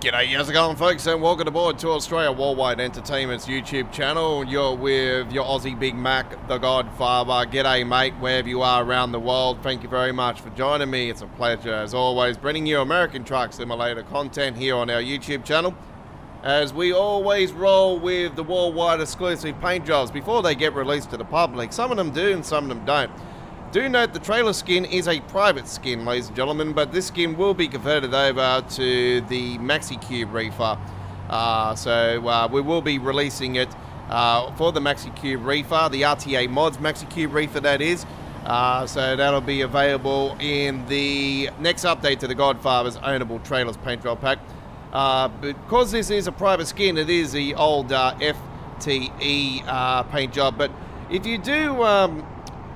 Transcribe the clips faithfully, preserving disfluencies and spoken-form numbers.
G'day, how's it going, folks, and welcome aboard to Australia Worldwide Entertainment's YouTube channel. You're with your Aussie Big Mac, the Godfather. G'day, mate, wherever you are around the world. Thank you very much for joining me. It's a pleasure, as always, bringing you American Truck Simulator content here on our YouTube channel. As we always roll with the worldwide exclusive paint jobs before they get released to the public. Some of them do and some of them don't. Do note the trailer skin is a private skin, ladies and gentlemen, but this skin will be converted over to the MaxiCube Reefer. Uh, so uh, we will be releasing it uh, for the MaxiCube Reefer, the R T A mods MaxiCube Reefer that is. Uh, so that'll be available in the next update to the Godfather's ownable trailers paint job pack. Uh, because this is a private skin, it is the old uh, F T E uh, paint job, but if you do... Um,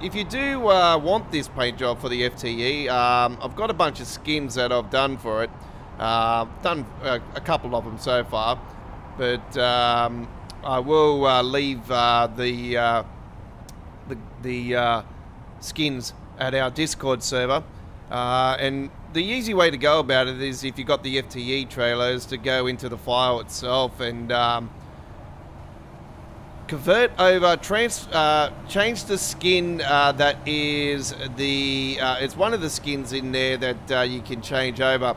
If you do uh, want this paint job for the F T E, um, I've got a bunch of skins that I've done for it. Uh, done a, a couple of them so far, but um, I will uh, leave uh, the, uh, the the uh, skins at our Discord server. Uh, and the easy way to go about it is if you've got the F T E trailers to go into the file itself and um, convert over, trans, uh, change the skin uh, that is the, uh, it's one of the skins in there that uh, you can change over.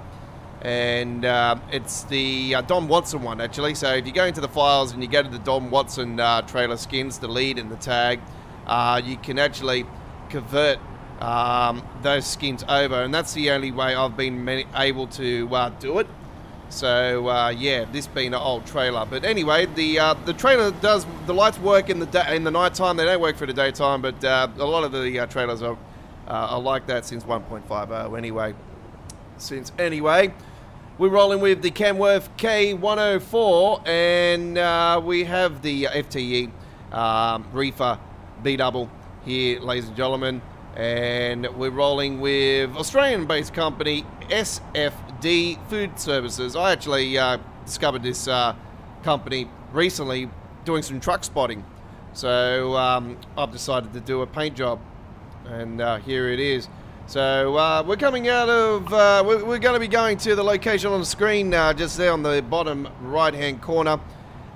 And uh, it's the uh, Dom Watson one, actually. So if you go into the files and you go to the Dom Watson uh, trailer skins, the lead and the tag, uh, you can actually convert um, those skins over. And that's the only way I've been able to uh, do it. So uh, yeah, this being an old trailer, but anyway, the uh, the trailer does the lights work in the day, in the night time. They don't work for the daytime, but uh, a lot of the uh, trailers are, uh, are like that since one point five oh. Anyway, since anyway, we're rolling with the Kenworth K one oh four, and uh, we have the F T E um, Reefer B-Double here, ladies and gentlemen, and we're rolling with Australian-based company S F. A F D Food Services. I actually uh, discovered this uh, company recently doing some truck spotting, so um, I've decided to do a paint job, and uh, here it is. So uh, we're coming out of, uh, we're, we're going to be going to the location on the screen now, uh, just there on the bottom right hand corner,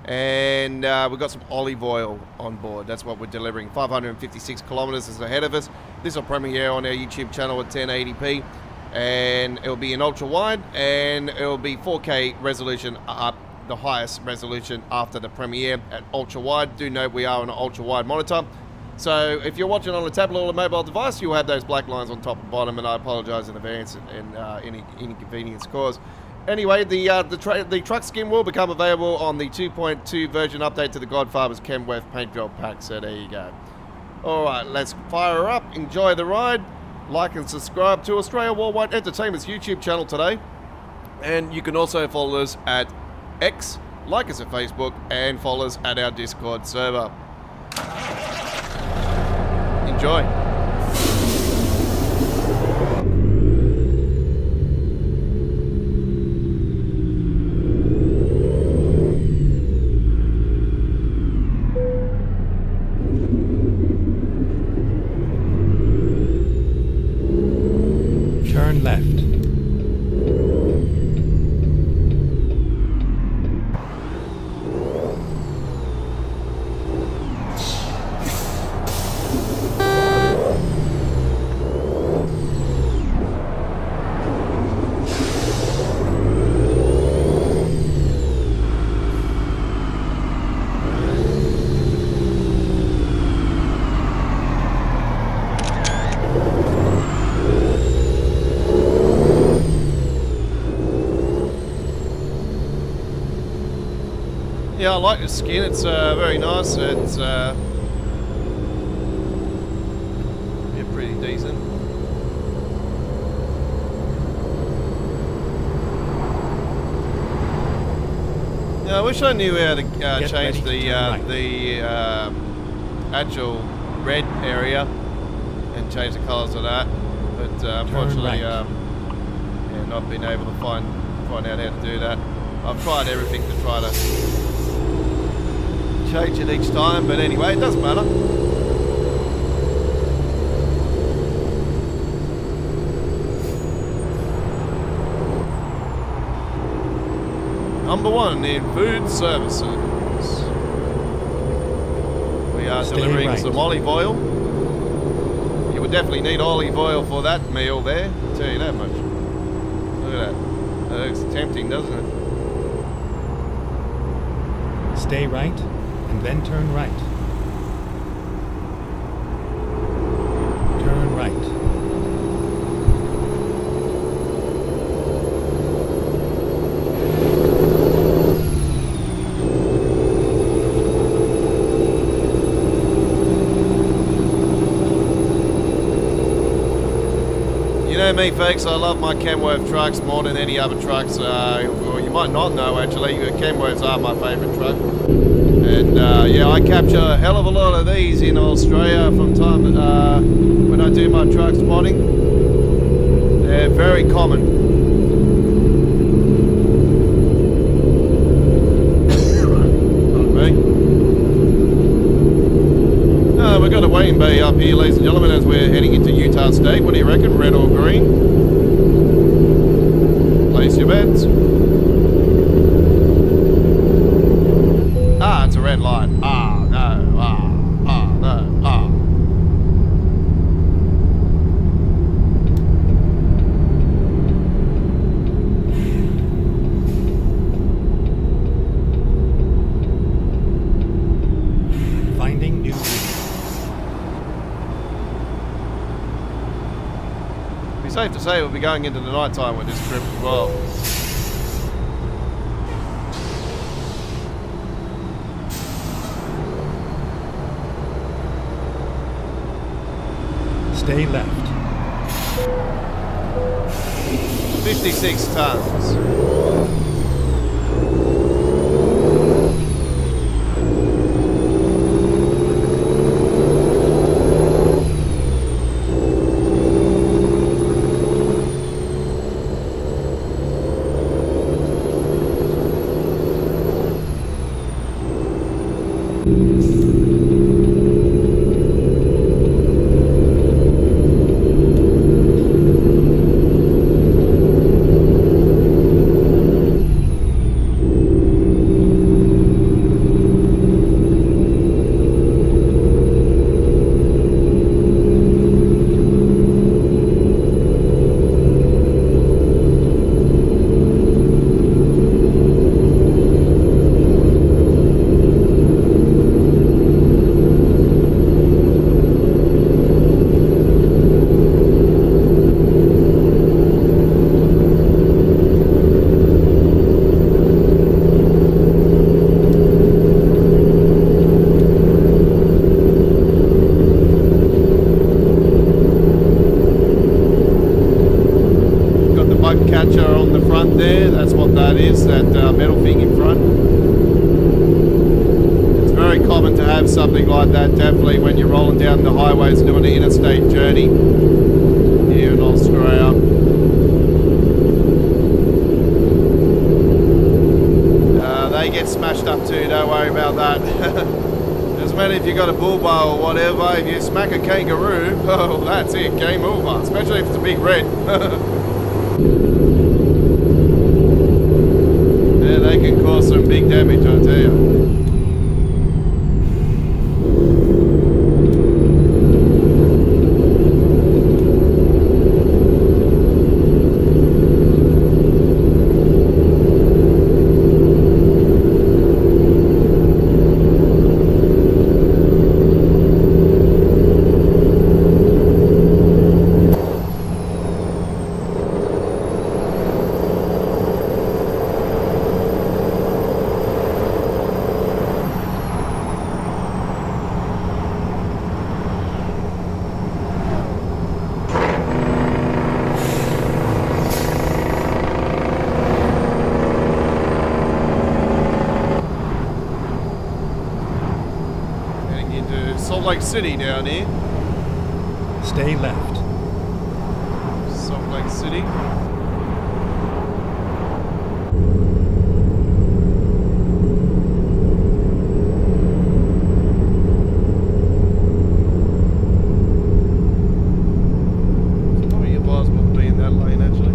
and uh, we've got some olive oil on board. That's what we're delivering. five hundred fifty-six kilometers is ahead of us. This will premiere on our YouTube channel at ten eighty p. And it'll be an ultra wide, and it'll be four K resolution up, the highest resolution after the premiere at ultra wide. Do note we are on an ultra wide monitor. So if you're watching on a tablet or a mobile device, you'll have those black lines on top and bottom, and I apologize in advance and uh, any inconvenience caused. Anyway, the uh, the, tra the truck skin will become available on the two point two version update to the Godfather's Kenworth paint job pack. So there you go. All right, let's fire her up. Enjoy the ride. Like and subscribe to Australia Worldwide Entertainment's YouTube channel today, and you can also follow us at X, like us at Facebook, and follow us at our Discord server. Enjoy. Yeah, I like the skin. It's uh, very nice. It's uh, yeah, pretty decent. Yeah, I wish I knew how to uh, change the uh, the uh, actual red area and change the colours of that, but uh, unfortunately, um, yeah, not been able to find find out how to do that. I've tried everything to try to change it each time, but anyway, it doesn't matter. number one in food services. We are Stay delivering right. some olive oil. You would definitely need olive oil for that meal there, I'll tell you that much. Look at that. That looks tempting, doesn't it? Stay right and then turn right. Turn right. Me, folks, I love my Kenworth trucks more than any other trucks. Uh, well, you might not know actually, but Kenworths are my favourite truck. And uh, yeah, I capture a hell of a lot of these in Australia from time to, uh, when I do my truck spotting. They're very common. Got a waiting bay up here, ladies and gentlemen, as we're heading into Utah State. What do you reckon, red or green? Place your bets. Ah, it's a red light. Ah, no, ah, ah, no, ah. Finding new Safe to say we'll be going into the night time with this trip as well. Stay left. fifty-six tons. City down here. Stay left. Salt Lake City. There's probably a possible to be in that lane actually.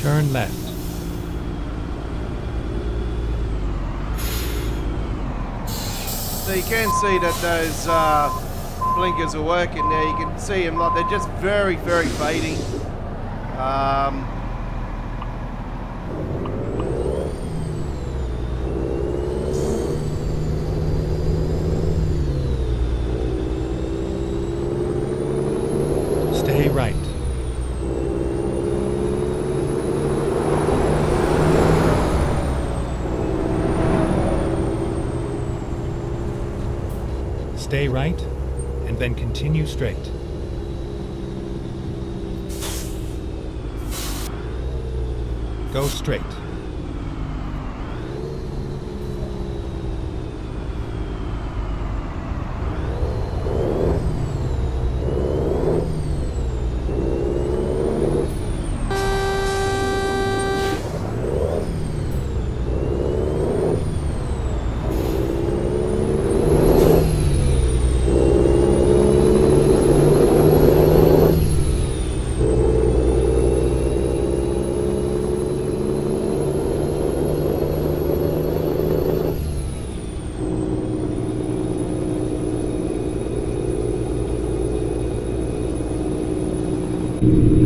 Turn left. So you can see that those uh, blinkers are working there. You can see them, like they're just very, very fading. Um, Stay right. Stay right, and then continue straight. Go straight. Thank you.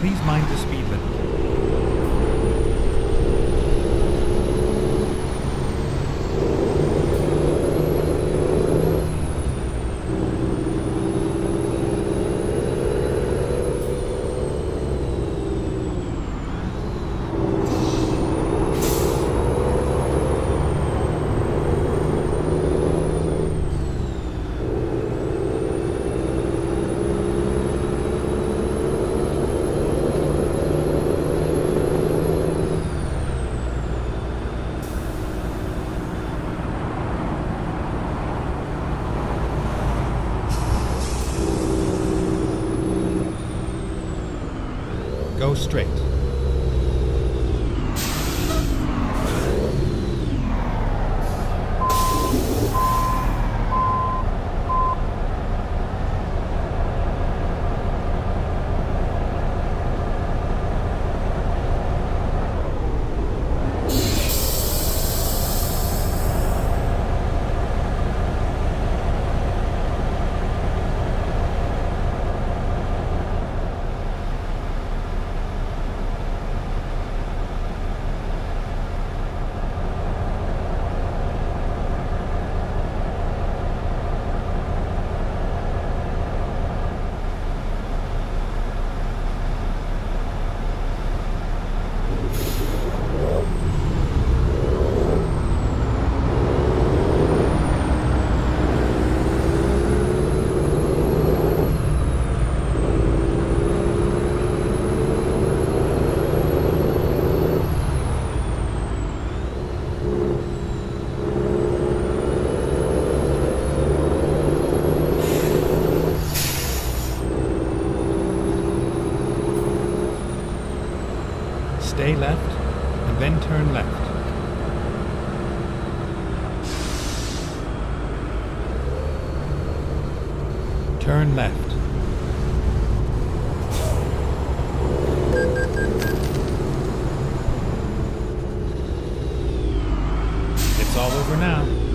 please mind the speed limit. Go straight. Stay left, and then turn left. Turn left. It's all over now.